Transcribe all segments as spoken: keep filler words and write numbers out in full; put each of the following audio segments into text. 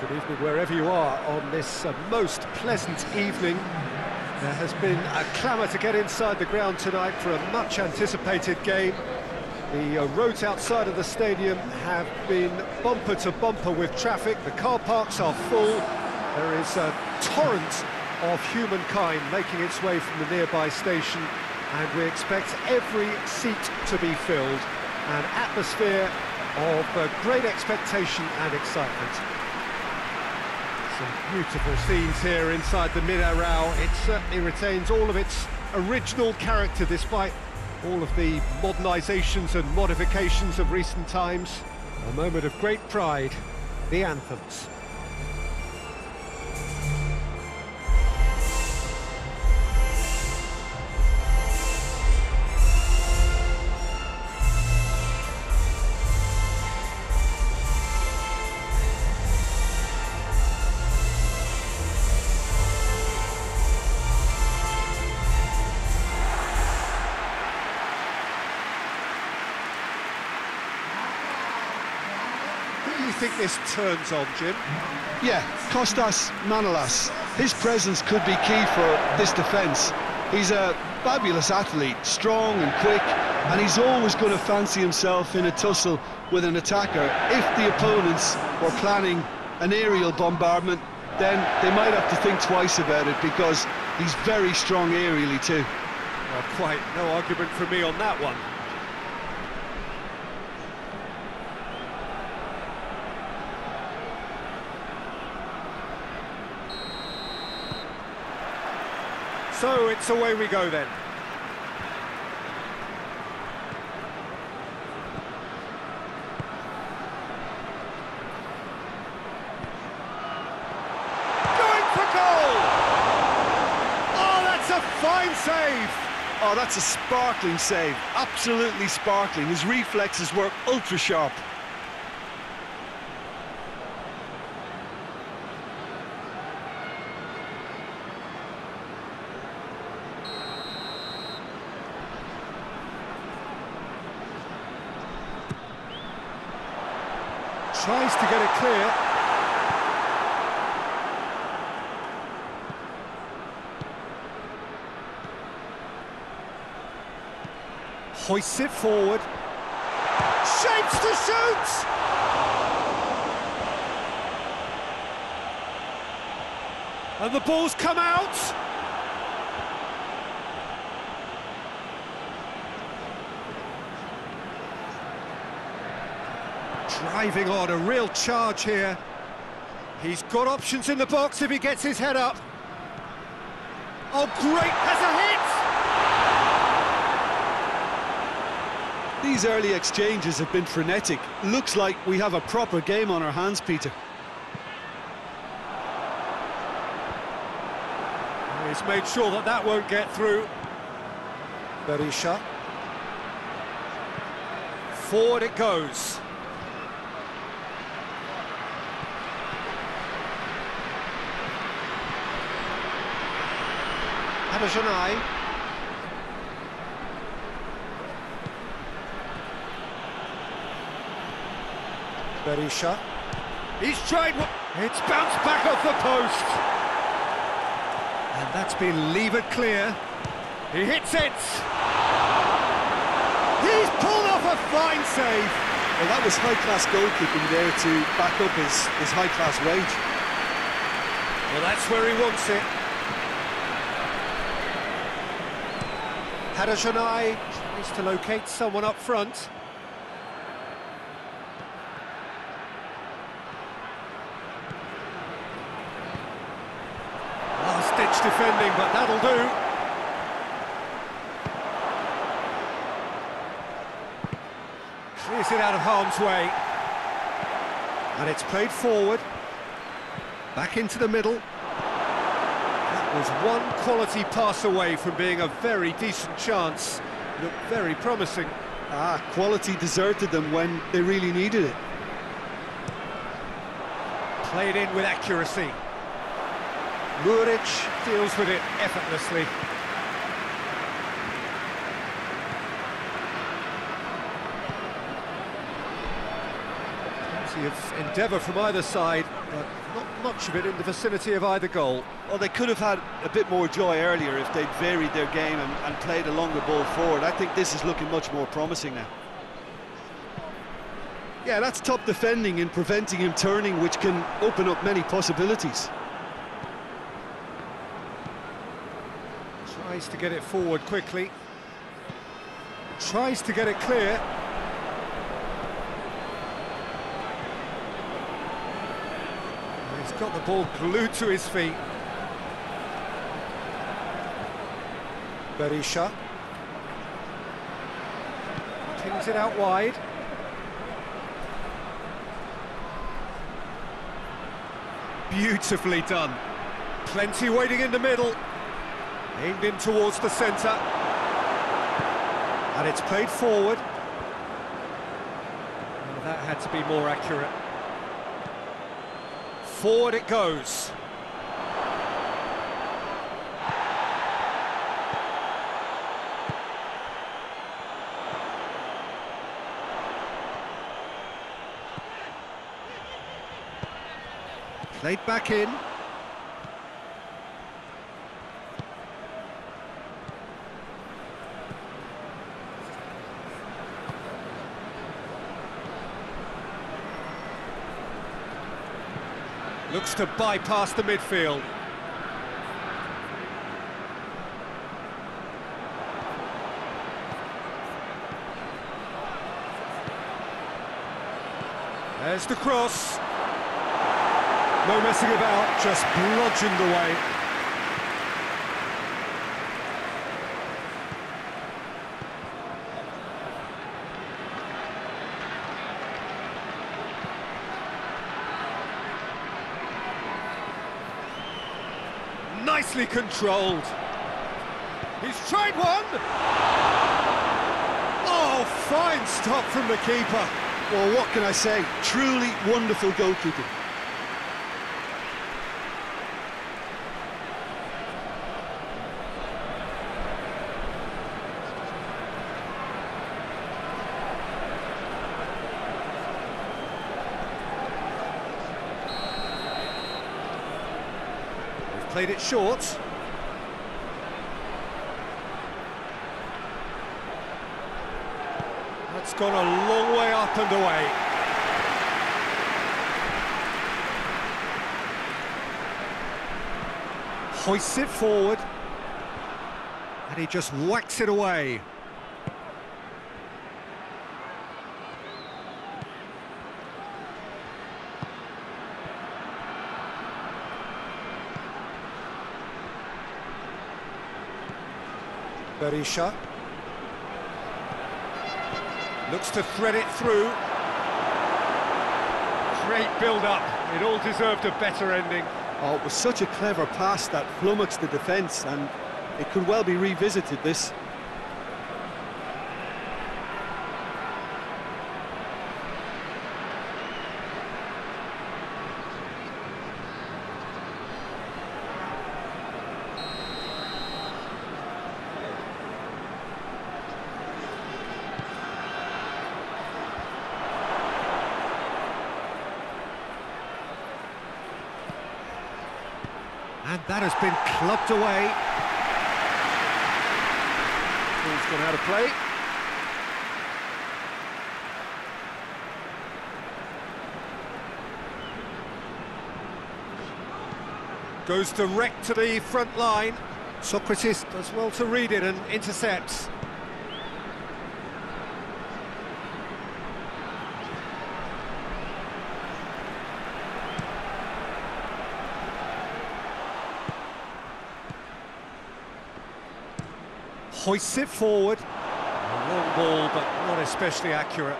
Good evening, wherever you are on this uh, most pleasant evening. There has been a clamour to get inside the ground tonight for a much-anticipated game. The uh, roads outside of the stadium have been bumper to bumper with traffic. The car parks are full. There is a torrent of humankind making its way from the nearby station, and we expect every seat to be filled. An atmosphere of uh, great expectation and excitement. Some beautiful scenes here inside the Mineirao. It certainly retains all of its original character despite all of the modernisations and modifications of recent times. A moment of great pride, the anthems. Think this turns on, Jim? Yeah, Kostas Manolas. His presence could be key for this defence. He's a fabulous athlete, strong and quick, and he's always going to fancy himself in a tussle with an attacker. If the opponents were planning an aerial bombardment, then they might have to think twice about it, because he's very strong aerially too. Well, quite no argument for me on that one. So it's away we go then. Going for goal! Oh, that's a fine save! Oh, that's a sparkling save. Absolutely sparkling. His reflexes work ultra sharp. Tries to get it clear. Hoists it forward. Shapes to shoot! And the ball's come out. Driving on, a real charge here. He's got options in the box if he gets his head up. Oh, great, has a hit! These early exchanges have been frenetic. Looks like we have a proper game on our hands, Peter. He's made sure that that won't get through. Berisha. Forward it goes. Hadjinai. Berisha. He's tried. It's bounced back off the post. And that's been levered clear. He hits it. He's pulled off a fine save. Well, that was high-class goalkeeping there to back up his, his high-class wage. Well, that's where he wants it. Hadjinai tries to locate someone up front. Last-ditch defending, but that'll do. Clears it out of harm's way. And it's played forward. Back into the middle. Was one quality pass away from being a very decent chance. Looked very promising. Ah, quality deserted them when they really needed it. Played in with accuracy. Muric deals with it effortlessly. Plenty of endeavour from either side, but not much of it in the vicinity of either goal. Well, they could have had a bit more joy earlier if they'd varied their game and, and played a longer ball forward. I think this is looking much more promising now. Yeah, that's top defending and preventing him turning, which can open up many possibilities. Tries to get it forward quickly. Tries to get it clear. He's got the ball glued to his feet. Berisha. Pings it out wide. Beautifully done. Plenty waiting in the middle. Aimed in towards the centre. And it's played forward. Oh, that had to be more accurate. Forward it goes. Played back in. Looks to bypass the midfield. There's the cross. No messing about, just bludgeoned away. Nicely controlled. He's tried one. Oh, fine stop from the keeper. Well, what can I say? Truly wonderful goalkeeping. Played it short. That's gone a long way up and away. Hoists it forward. And he just whacks it away. Berisha looks to thread it through. Great build-up. It all deserved a better ending. Oh, it was such a clever pass that flummoxed the defence, and it could well be revisited, this. And that has been clubbed away. Ball's gone out of play. Goes direct to the front line. Sokratis does well to read it and intercepts. Hoists it forward. A long ball, but not especially accurate.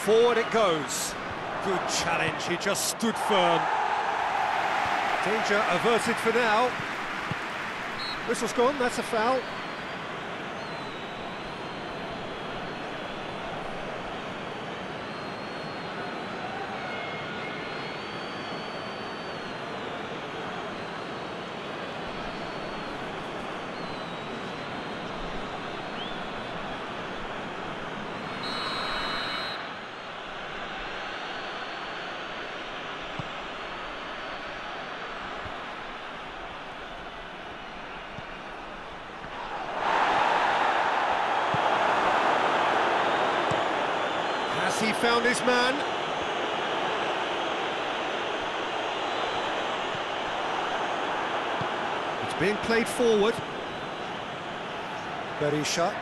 Forward it goes. Good challenge, he just stood firm. Danger averted for now. Whistle's gone, that's a foul. he found his man. It's being played forward. Berisha.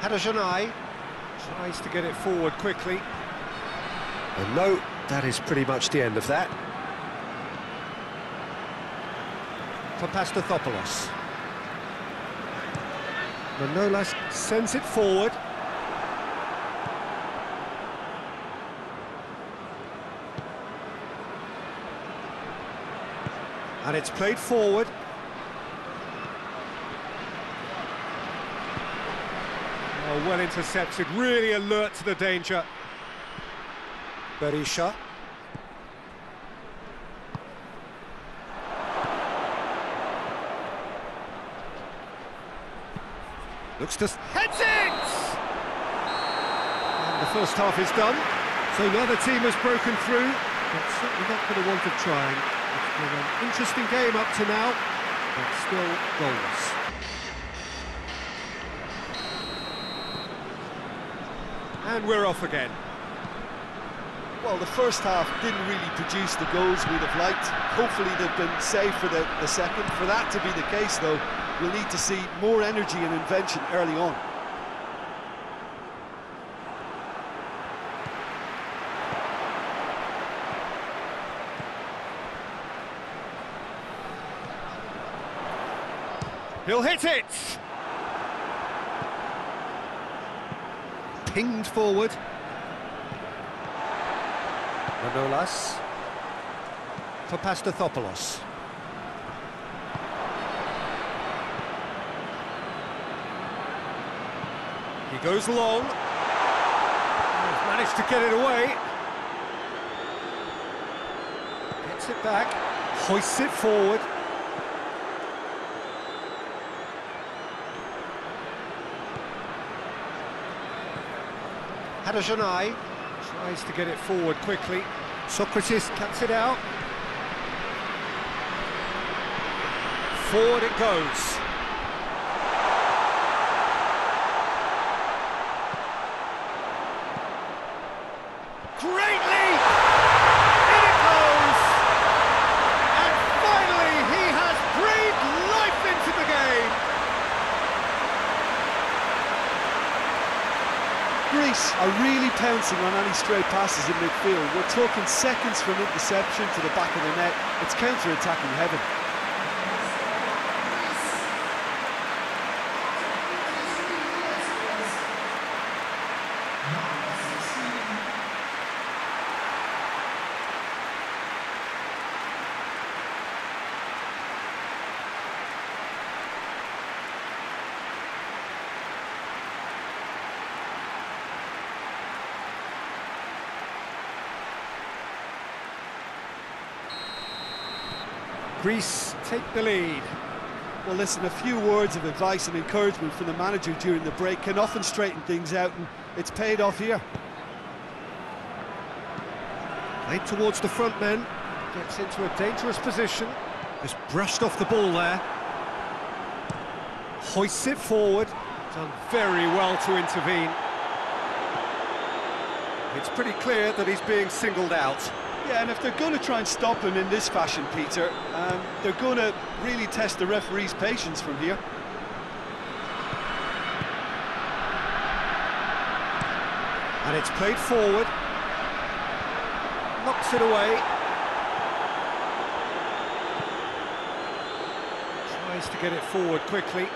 Hadjinai tries to get it forward quickly. And no, that is pretty much the end of that. For Pastathopoulos. Manolas sends it forward. And it's played forward. Oh, well intercepted, really alert to the danger. Berisha. Looks to... heads it! And the first half is done. So the other team has broken through, but certainly not for the want of trying. It's been an interesting game up to now, but still goalless. And we're off again. Well, the first half didn't really produce the goals we'd have liked. Hopefully they've been saved for the, the second. For that to be the case, though, we'll need to see more energy and invention early on. He'll hit it! Pinged forward. Manolas for Pastathopoulos. He goes long. He's managed to get it away. Gets it back. Hoists it forward. Hadjinai tries to get it forward quickly. Sokratis cuts it out. Forward it goes. Great leap! In it goes! And finally he has breathed life into the game! Greece are really pouncing on any stray passes in midfield. We're talking seconds from interception to the back of the net. It's counter-attacking heaven. Greece take the lead. Well, listen, a few words of advice and encouragement from the manager during the break can often straighten things out, and it's paid off here. Played towards the front men, gets into a dangerous position. Just brushed off the ball there. Hoists it forward. Done very well to intervene. It's pretty clear that he's being singled out. Yeah, and if they're going to try and stop him in this fashion, Peter, um, they're going to really test the referee's patience from here. And it's played forward. Knocks it away. Tries to get it forward quickly.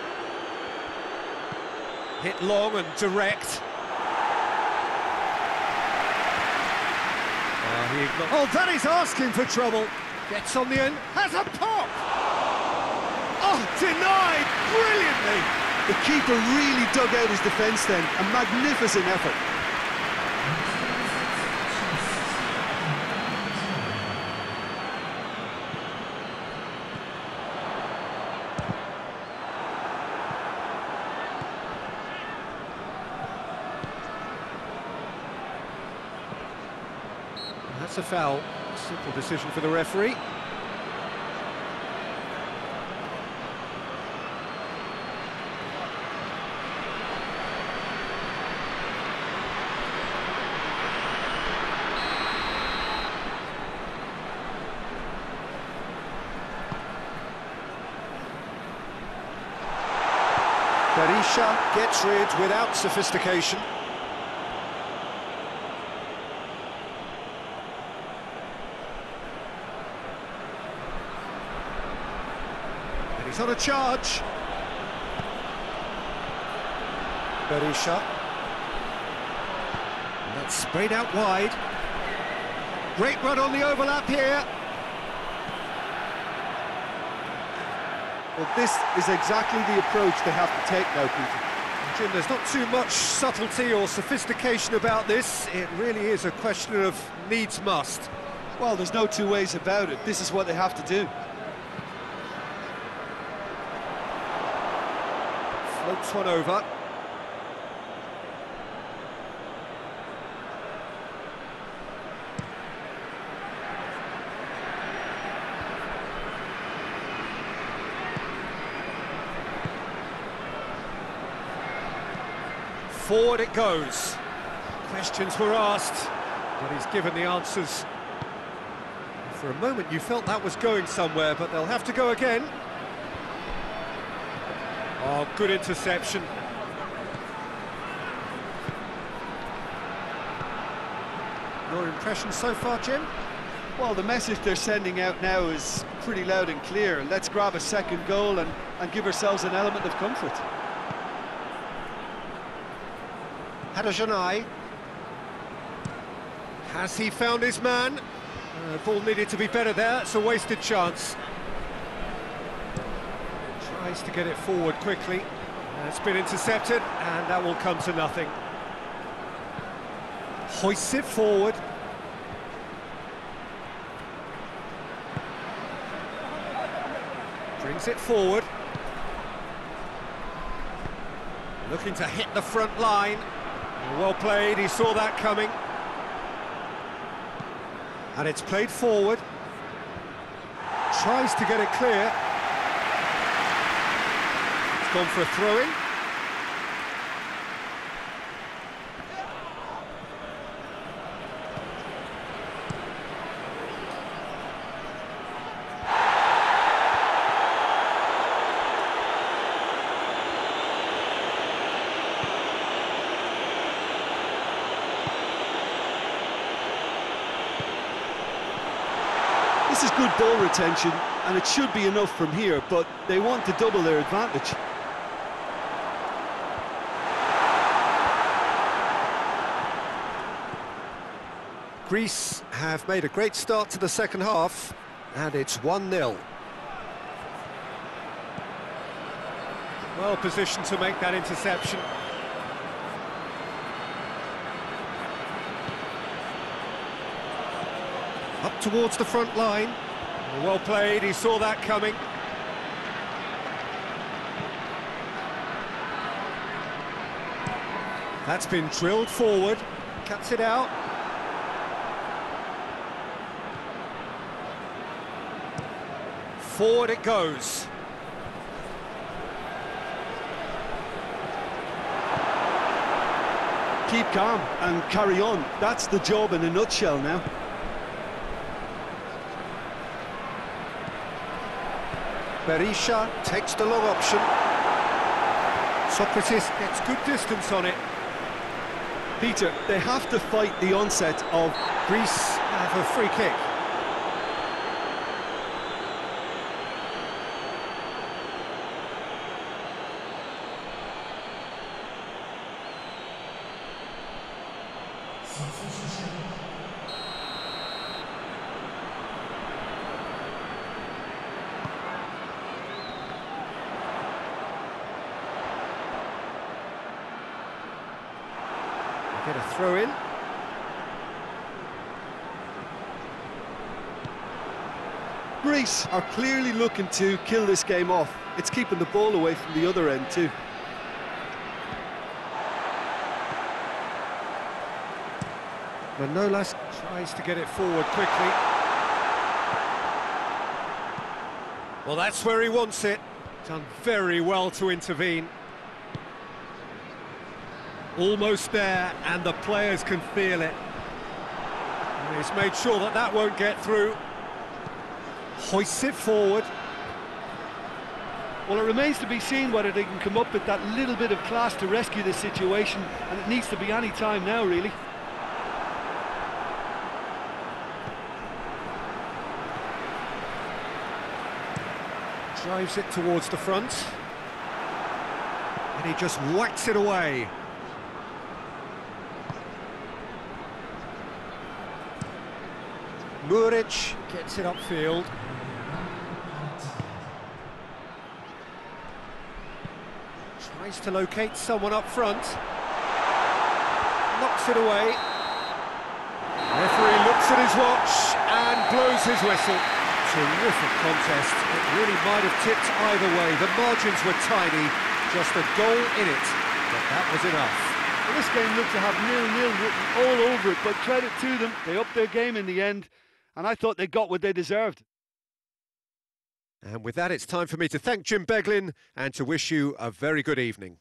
Hit long and direct. Oh, that is asking for trouble. Gets on the end, has a pop! Oh, denied brilliantly! The keeper really dug out his defence then, a magnificent effort. That's a foul. Simple decision for the referee. Berisha gets rid without sophistication. And he's on a charge. Berisha. And that's sprayed out wide. Great run on the overlap here. Well, this is exactly the approach they have to take now, Peter. Jim, there's not too much subtlety or sophistication about this. It really is a question of needs must. Well, there's no two ways about it. This is what they have to do. Floats one over. Forward it goes. Questions were asked, but he's given the answers. For a moment you felt that was going somewhere, but they'll have to go again. Oh, good interception. Your impression so far, Jim? Well, the message they're sending out now is pretty loud and clear. Let's grab a second goal and, and give ourselves an element of comfort. Hadjinai. Has he found his man? Uh, ball needed to be better there, it's a wasted chance. Tries to get it forward quickly. Uh, it's been intercepted, and that will come to nothing. Hoists it forward. Brings it forward. Looking to hit the front line. Well played, he saw that coming. And it's played forward. Tries to get it clear. It's gone for a throw-in. This is good ball retention, and it should be enough from here, but they want to double their advantage. Greece have made a great start to the second half, and it's one nil. Well positioned to make that interception. Up towards the front line. Well played, he saw that coming. That's been drilled forward. Cuts it out. Forward it goes. Keep calm and carry on. That's the job in a nutshell now. Berisha takes the long option. Sokratis gets good distance on it. Peter, they have to fight the onset of Greece. Have a free kick. Get a throw in. Greece are clearly looking to kill this game off. It's keeping the ball away from the other end too. Manolas tries to get it forward quickly. Well, that's where he wants it. Done very well to intervene. Almost there, and the players can feel it. And he's made sure that that won't get through. Hoists it forward. Well, it remains to be seen whether they can come up with that little bit of class to rescue this situation, and it needs to be any time now, really. Drives it towards the front, and he just whacks it away. Muric gets it upfield. Tries to locate someone up front. Knocks it away. Referee looks at his watch and blows his whistle. Terrific contest. It really might have tipped either way. The margins were tiny. Just a goal in it. But that was enough. Well, this game looked to have nil-nil written all over it, but credit to them. They upped their game in the end. And I thought they got what they deserved. And with that, it's time for me to thank Jim Beglin and to wish you a very good evening.